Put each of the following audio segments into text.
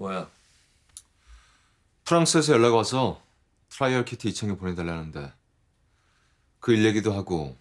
뭐야? 프랑스에서 연락 와서 트라이얼 키트 2,000개 보내달라는데 그 일 얘기도 하고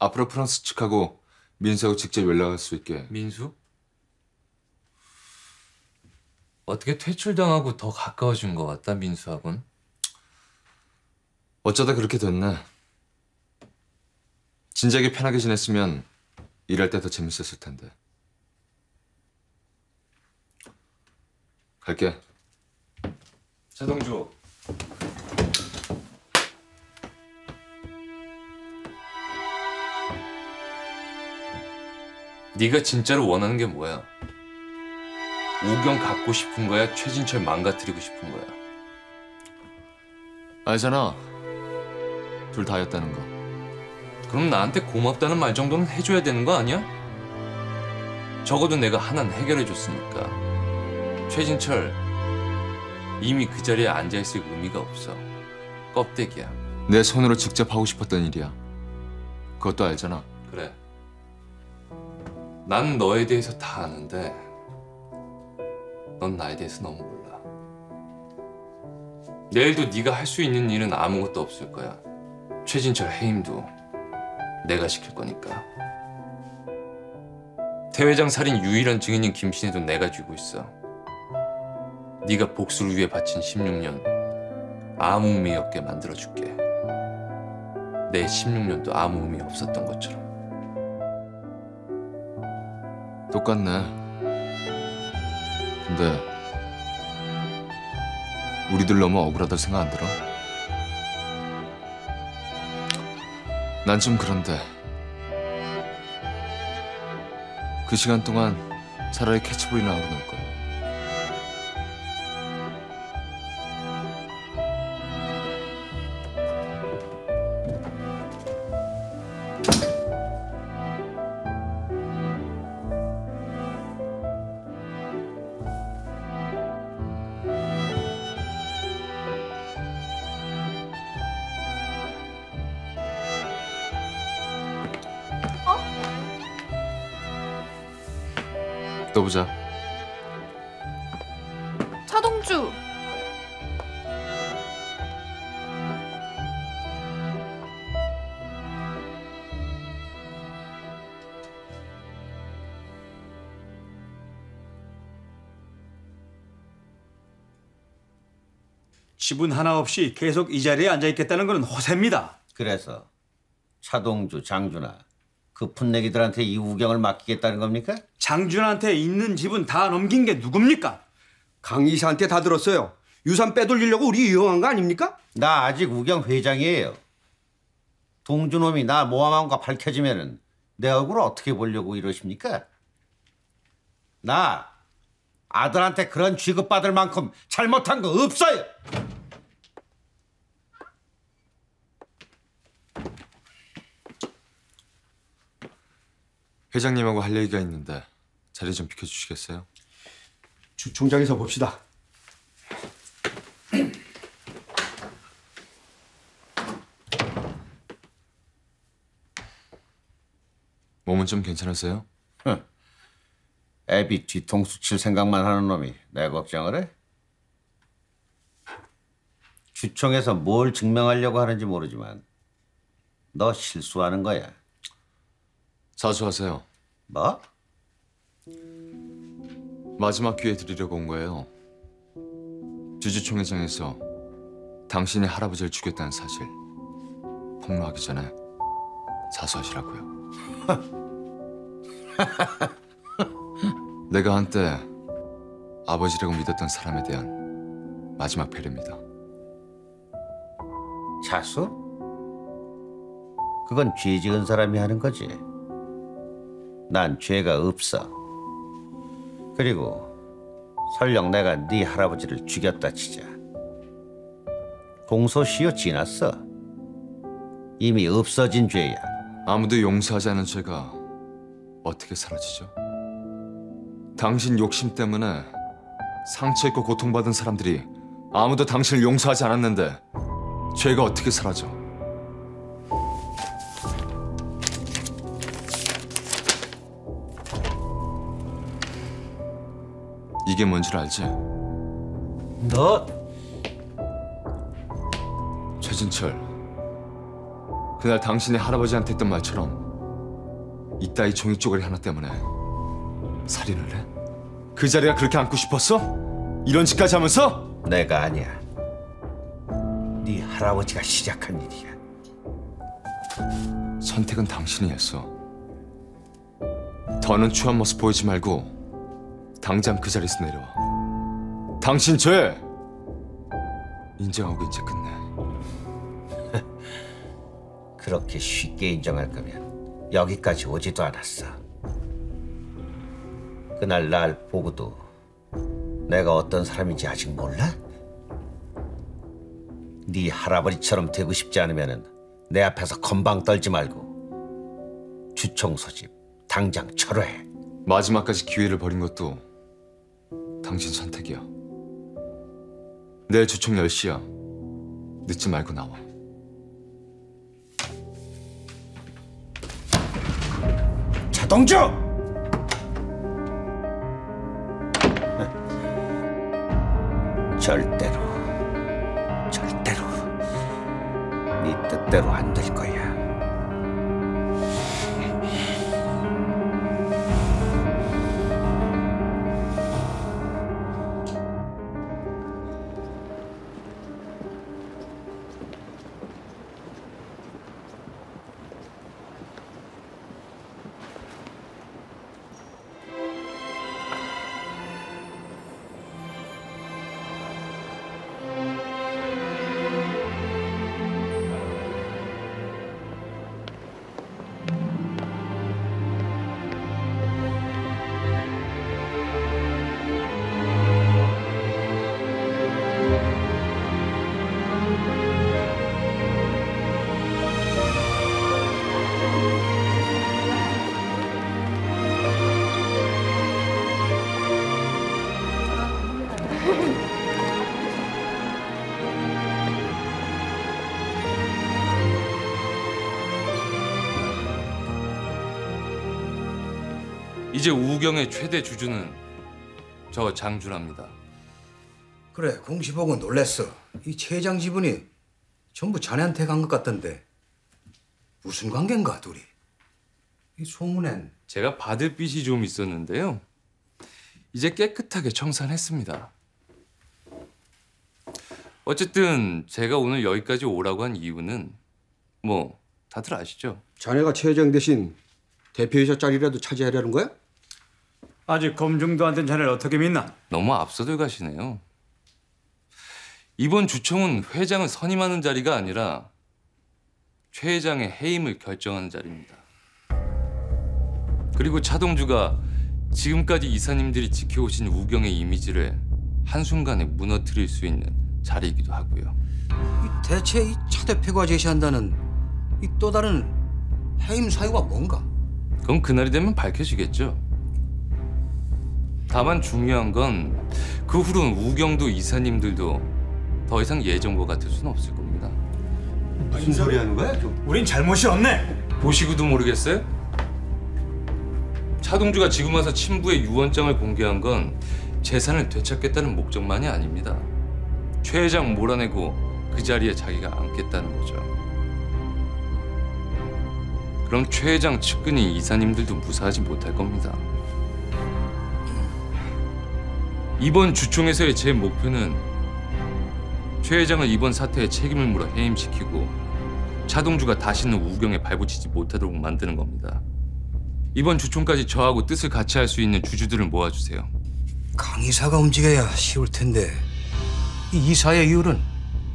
앞으로 프랑스 측하고 민수하고 직접 연락할 수 있게. 민수? 어떻게 퇴출당하고 더 가까워진 것 같다, 민수하고는. 어쩌다 그렇게 됐네. 진작에 편하게 지냈으면 일할 때 더 재밌었을 텐데. 갈게. 차동주. 네가 진짜로 원하는 게 뭐야? 우경 갖고 싶은 거야? 최진철 망가뜨리고 싶은 거야? 알잖아. 둘 다였다는 거. 그럼 나한테 고맙다는 말 정도는 해줘야 되는 거 아니야? 적어도 내가 하나는 해결해줬으니까. 최진철, 이미 그 자리에 앉아있을 의미가 없어. 껍데기야. 내 손으로 직접 하고 싶었던 일이야. 그것도 알잖아. 그래. 난 너에 대해서 다 아는데 넌 나에 대해서 너무 몰라. 내일도 네가 할 수 있는 일은 아무것도 없을 거야. 최진철 해임도 내가 시킬 거니까. 태회장 살인 유일한 증인인 김신혜도 내가 쥐고 있어. 네가 복수를 위해 바친 16년 아무 의미 없게 만들어줄게. 내 16년도 아무 의미 없었던 것처럼. 똑같네. 근데 우리들 너무 억울하다 생각 안 들어? 난 좀 그런데 그 시간 동안 차라리 캐치볼이나 하러 놀 거야. 또 보자. 차동주. 지분 하나 없이 계속 이 자리에 앉아 있겠다는 건 허세입니다. 그래서 차동주, 장준하. 그 풋내기들한테 이 우경을 맡기겠다는 겁니까? 장준한테 있는 집은 다 넘긴 게 누굽니까? 강의사한테 다 들었어요. 유산 빼돌리려고 우리 이용한 거 아닙니까? 나 아직 우경 회장이에요. 동주놈이 나 모함한 거 밝혀지면은 내 얼굴을 어떻게 보려고 이러십니까? 나 아들한테 그런 취급받을 만큼 잘못한 거 없어요. 회장님하고 할 얘기가 있는데 자리 좀 비켜주시겠어요? 총장에서 봅시다. 몸은 좀 괜찮으세요? 애비 뒤통수 칠 생각만 하는 놈이 내 걱정을 해? 주총에서 뭘 증명하려고 하는지 모르지만 너 실수하는 거야. 자수하세요. 뭐? 마지막 기회 드리려고 온 거예요. 주주총회장에서 당신이 할아버지를 죽였다는 사실 폭로하기 전에 자수하시라고요. 내가 한때 아버지라고 믿었던 사람에 대한 마지막 배려입니다. 자수? 그건 죄 지은 사람이 하는 거지. 난 죄가 없어. 그리고 설령 내가 네 할아버지를 죽였다 치자. 공소시효 지났어. 이미 없어진 죄야. 아무도 용서하지 않은 죄가 어떻게 사라지죠? 당신 욕심 때문에 상처 입고 고통받은 사람들이 아무도 당신을 용서하지 않았는데 죄가 어떻게 사라져? 이게 뭔지를 알지? 너! 최진철, 그날 당신이 할아버지한테 했던 말처럼 이따위 종이 쪼가리 하나 때문에 살인을 해? 그 자리가 그렇게 앉고 싶었어? 이런 짓까지 하면서? 내가 아니야. 네 할아버지가 시작한 일이야. 선택은 당신이 했어. 더는 추한 모습 보이지 말고 당장 그 자리에서 내려와. 당신 죄! 인정하고 이제 끝내. 그렇게 쉽게 인정할 거면 여기까지 오지도 않았어. 그날 날 보고도 내가 어떤 사람인지 아직 몰라? 네 할아버지처럼 되고 싶지 않으면 내 앞에서 건방 떨지 말고 주총 소집 당장 철회해. 마지막까지 기회를 버린 것도 당신 선택이야. 내일 주총 10시야. 늦지 말고 나와. 차동주! 절대로 네 뜻대로 안 될 거야. 이제 우경의 최대 주주는 저 장준하입니다. 그래, 공시 보고 놀랬어. 이 최장 지분이 전부 자네한테 간 것 같던데 무슨 관계인가 둘이? 이 소문엔 제가 받을 빚이 좀 있었는데요. 이제 깨끗하게 청산했습니다. 어쨌든 제가 오늘 여기까지 오라고 한 이유는 뭐 다들 아시죠? 자네가 최장 대신 대표이사 자리라도 차지하려는 거야? 아직 검증도 안 된 자네를 어떻게 믿나? 너무 앞서들 가시네요. 이번 주총은 회장을 선임하는 자리가 아니라 최 회장의 해임을 결정하는 자리입니다. 그리고 차동주가 지금까지 이사님들이 지켜오신 우경의 이미지를 한순간에 무너뜨릴 수 있는 자리이기도 하고요. 대체 이 차 대표가 제시한다는 이 또 다른 해임 사유가 뭔가? 그건 그날이 되면 밝혀지겠죠. 다만 중요한 건 그 후로는 우경도 이사님들도 더 이상 예전과 같을 수는 없을 겁니다. 무슨 소리 하는 거야? 우린 잘못이 없네. 보시고도 모르겠어요? 차동주가 지금 와서 친부의 유언장을 공개한 건 재산을 되찾겠다는 목적만이 아닙니다. 최 회장 몰아내고 그 자리에 자기가 앉겠다는 거죠. 그럼 최 회장 측근이 이사님들도 무사하지 못할 겁니다. 이번 주총에서의 제 목표는 최 회장을 이번 사태에 책임을 물어 해임시키고 차동주가 다시는 우경에 발붙이지 못하도록 만드는 겁니다. 이번 주총까지 저하고 뜻을 같이 할 수 있는 주주들을 모아주세요. 강의사가 움직여야 쉬울 텐데 이 이사의 이유는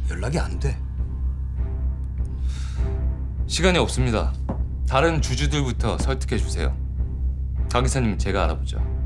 연락이 안 돼. 시간이 없습니다. 다른 주주들부터 설득해 주세요. 강의사님 제가 알아보죠.